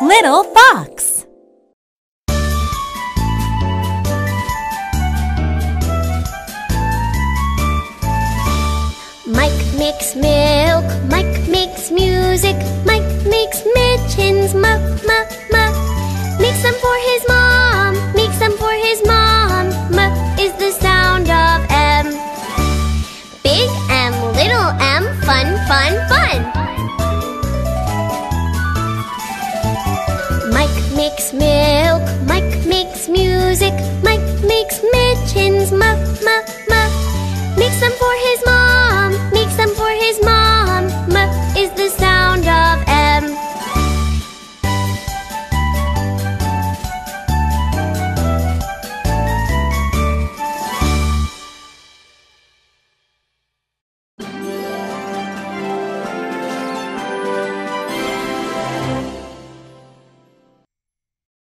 Little Fox. Mike makes milk, Mike makes music, Mike makes mentions,